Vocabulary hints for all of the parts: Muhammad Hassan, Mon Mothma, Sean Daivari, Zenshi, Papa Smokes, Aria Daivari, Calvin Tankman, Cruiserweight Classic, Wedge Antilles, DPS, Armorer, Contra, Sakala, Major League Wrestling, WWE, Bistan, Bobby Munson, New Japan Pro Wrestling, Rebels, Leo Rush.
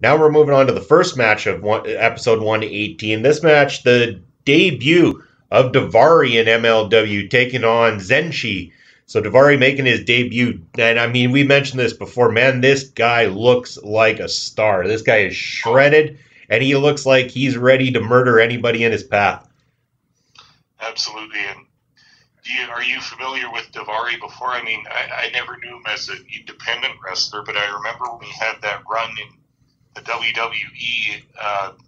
Now we're moving on to the first match of episode 118. This match, the debut of Daivari in MLW, taking on Zenshi. So Daivari making his debut. And, I mean, we mentioned this before. Man, this guy looks like a star. This guy is shredded, and he looks like he's ready to murder anybody in his path. Absolutely. And are you familiar with Daivari before? I mean, I never knew him as an independent wrestler, but I remember when he had that run in the WWE.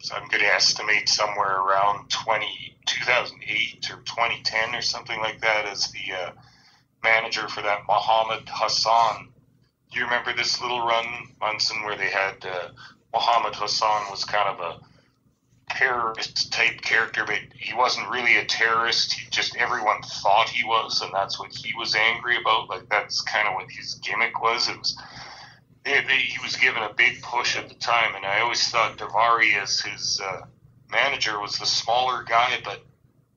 So I'm going to estimate somewhere around 2008 or 2010 or something like that as the manager for that Muhammad Hassan. Do you remember this little run, Munson, where they had Muhammad Hassan was kind of a terrorist-type character, but he wasn't really a terrorist. He just, everyone thought he was, and that's what he was angry about. Like, that's kind of what his gimmick was. It was he was given a big push at the time, and I always thought Daivari as his manager was the smaller guy, but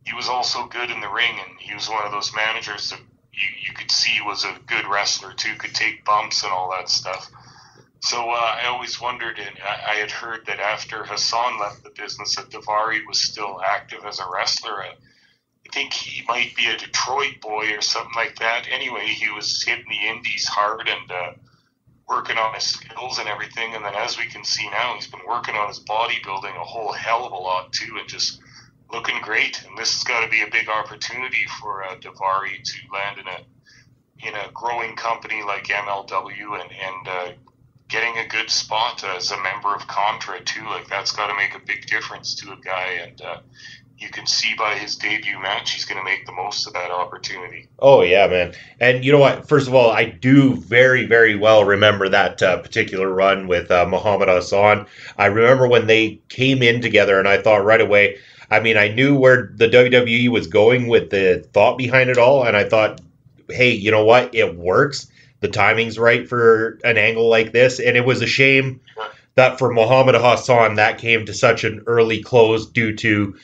he was also good in the ring, and he was one of those managers that you could see was a good wrestler too, could take bumps and all that stuff. So I always wondered, and I had heard that after Hassan left the business, that Daivari was still active as a wrestler. I think he might be a Detroit boy or something like that. Anyway, he was hitting the indies hard and working on his skills and everything. And then as we can see now, he's been working on his bodybuilding a whole hell of a lot too, and just looking great. And this has got to be a big opportunity for Daivari to land in a growing company like MLW and getting a good spot as a member of Contra too. Like, that's got to make a big difference to a guy, and you can see by his debut match, he's going to make the most of that opportunity. Oh, yeah, man. And you know what? First of all, I do very, very well remember that particular run with Muhammad Hassan. I remember when they came in together, and I thought right away, I mean, I knew where the WWE was going with the thought behind it all, and I thought, hey, you know what? It works. The timing's right for an angle like this, and it was a shame that for Muhammad Hassan, that came to such an early close due to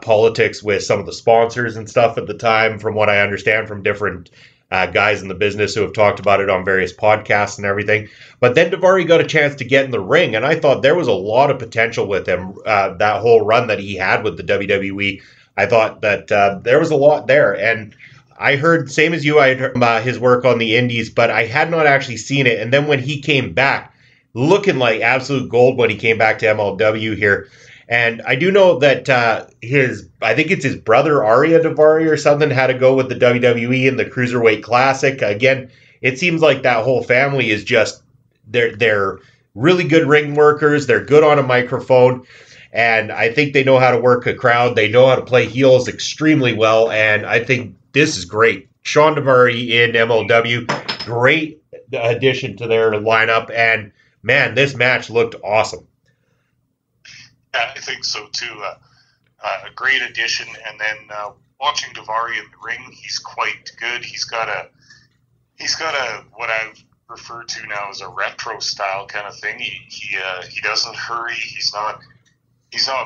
politics with some of the sponsors and stuff at the time, from what I understand from different guys in the business who have talked about it on various podcasts and everything. But then Daivari got a chance to get in the ring, and I thought there was a lot of potential with him, that whole run that he had with the WWE. I thought that there was a lot there, and I heard, same as you, I had heard about his work on the indies, but I had not actually seen it. And then when he came back, looking like absolute gold when he came back to MLW here. And I do know that I think it's his brother, Aria Daivari or something, had to go with the WWE in the Cruiserweight Classic. Again, it seems like that whole family is just, they're really good ring workers. They're good on a microphone. And I think they know how to work a crowd. They know how to play heels extremely well. And I think this is great. Sean Daivari in MLW, great addition to their lineup. And, man, this match looked awesome. Yeah, I think so too. A great addition, and then watching Daivari in the ring, he's quite good. He's got a what I've referred to now as a retro style kind of thing. He doesn't hurry. He's not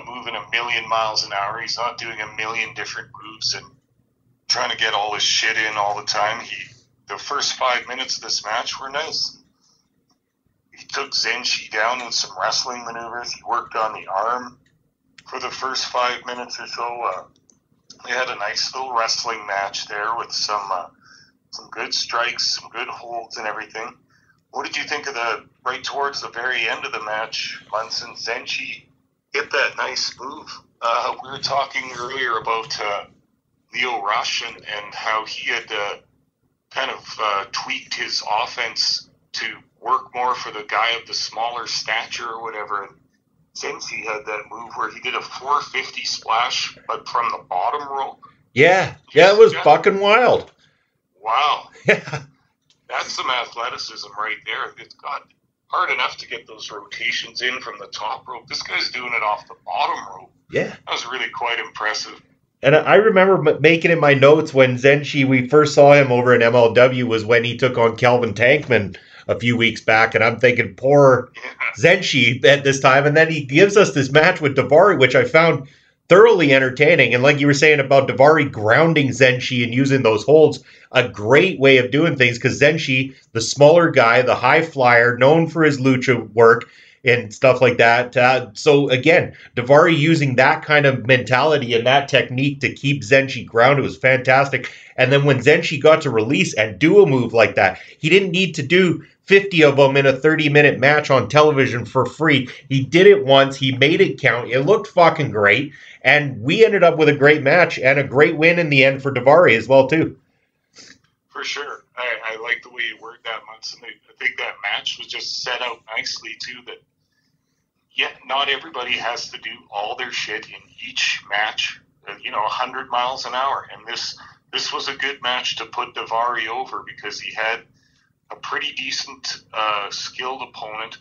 moving a million miles an hour. He's not doing a million different moves and trying to get all his shit in all the time. The first 5 minutes of this match were nice. He took Zenshi down in some wrestling maneuvers. He worked on the arm for the first 5 minutes or so. They had a nice little wrestling match there with some good strikes, some good holds, and everything. What did you think of right towards the very end of the match, Munson? Zenshi hit that nice move. We were talking earlier about Leo Rush and how he had kind of tweaked his offense to work more for the guy of the smaller stature or whatever. And since he had that move where he did a 450 splash, but from the bottom rope. Yeah, it was fucking wild. Wow. That's some athleticism right there. It's got hard enough to get those rotations in from the top rope. This guy's doing it off the bottom rope. Yeah. That was really quite impressive. And I remember making in my notes when Zenshi, we first saw him over in MLW, was when he took on Calvin Tankman a few weeks back, and I'm thinking, poor Zenshi at this time. And then he gives us this match with Daivari, which I found thoroughly entertaining. And like you were saying about Daivari grounding Zenshi and using those holds, a great way of doing things, because Zenshi, the smaller guy, the high flyer, known for his lucha work and stuff like that. So again, Daivari using that kind of mentality and that technique to keep Zenshi grounded was fantastic. And then when Zenshi got to release and do a move like that, he didn't need to do 50 of them in a 30-minute match on television for free. He did it once. He made it count. It looked fucking great. And we ended up with a great match and a great win in the end for Daivari as well, too. For sure. I like the way you worded that, Munson. I think that match was just set out nicely, too, that yeah, not everybody has to do all their shit in each match, 100 miles an hour. And this was a good match to put Daivari over, because he had a pretty decent skilled opponent,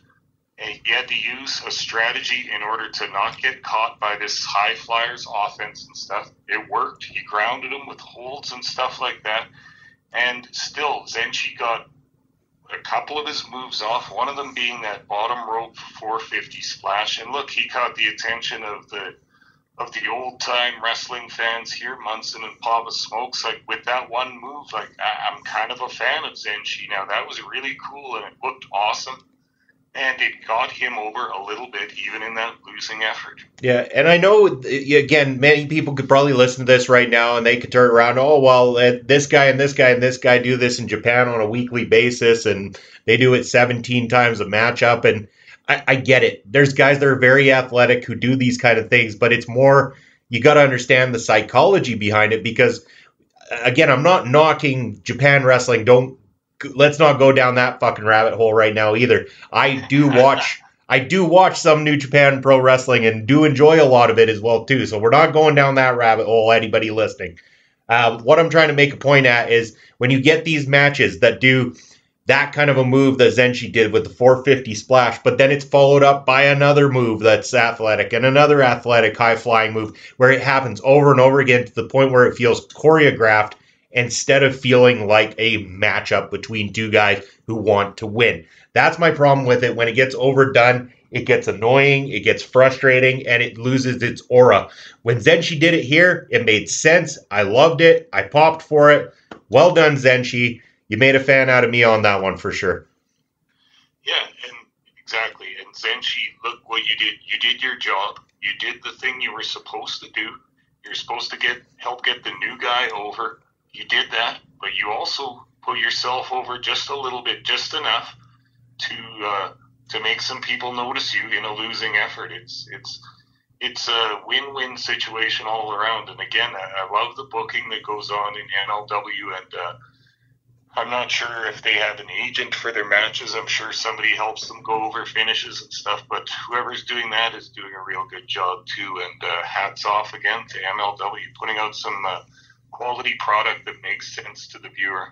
and he had to use a strategy in order to not get caught by this high flyers offense and stuff. It worked. He grounded him with holds and stuff like that. And still, Zenshi got a couple of his moves off, one of them being that bottom rope 450 splash. And look, he caught the attention of the old-time wrestling fans here, Munson and Papa Smokes, like with that one move. Like, I'm kind of a fan of Zenshi now. That was really cool, and it looked awesome. And it got him over a little bit, even in that losing effort. Yeah, and I know, again, many people could probably listen to this right now, and they could turn around, oh, well, this guy and this guy and this guy do this in Japan on a weekly basis, and they do it 17 times a matchup, and I get it. There's guys that are very athletic who do these kind of things, but it's more, you got to understand the psychology behind it, because, again, I'm not knocking Japan wrestling. Let's not go down that fucking rabbit hole right now either. I do watch some New Japan Pro Wrestling and do enjoy a lot of it as well too. So we're not going down that rabbit hole, anybody listening. What I'm trying to make a point at is when you get these matches that do that kind of a move that Zenshi did with the 450 splash, but then it's followed up by another move that's athletic and another athletic high-flying move where it happens over and over again to the point where it feels choreographed, instead of feeling like a matchup between two guys who want to win. That's my problem with it. When it gets overdone, it gets annoying, it gets frustrating, and it loses its aura. When Zenshi did it here, it made sense. I loved it. I popped for it. Well done, Zenshi. You made a fan out of me on that one for sure. Yeah, and exactly. And Zenshi, look what you did. You did your job. You did the thing you were supposed to do. You're supposed to help get the new guy over. You did that, but you also put yourself over just a little bit, just enough to make some people notice you in a losing effort. It's a win-win situation all around. And again, I love the booking that goes on in NLW, and I'm not sure if they have an agent for their matches. I'm sure somebody helps them go over finishes and stuff, but whoever's doing that is doing a real good job too. And hats off again to MLW, putting out some quality product that makes sense to the viewer.